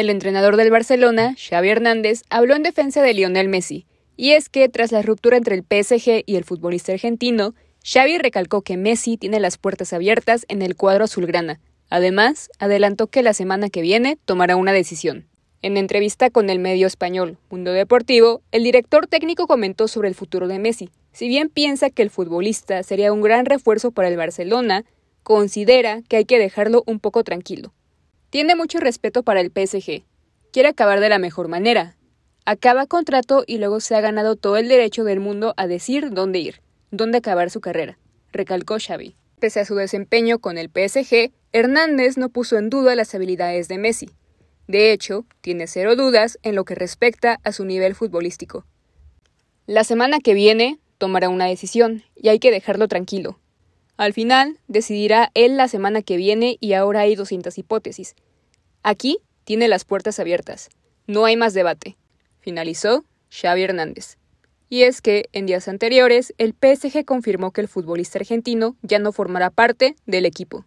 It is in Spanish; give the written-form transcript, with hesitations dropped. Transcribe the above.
El entrenador del Barcelona, Xavi Hernández, habló en defensa de Lionel Messi, y es que tras la ruptura entre el PSG y el futbolista argentino, Xavi recalcó que Messi tiene las puertas abiertas en el cuadro azulgrana. Además, adelantó que la semana que viene tomará una decisión. En entrevista con el medio español Mundo Deportivo, el director técnico comentó sobre el futuro de Messi. Si bien piensa que el futbolista sería un gran refuerzo para el Barcelona, considera que hay que dejarlo un poco tranquilo. Tiene mucho respeto para el PSG. Quiere acabar de la mejor manera. Acaba contrato y luego se ha ganado todo el derecho del mundo a decir dónde ir, dónde acabar su carrera, recalcó Xavi. Pese a su desempeño con el PSG, Hernández no puso en duda las habilidades de Messi. De hecho, tiene cero dudas en lo que respecta a su nivel futbolístico. La semana que viene tomará una decisión y hay que dejarlo tranquilo. Al final, decidirá él la semana que viene y ahora hay 200 hipótesis. Aquí tiene las puertas abiertas. No hay más debate. Finalizó Xavi Hernández. Y es que, en días anteriores, el PSG confirmó que el futbolista argentino ya no formará parte del equipo.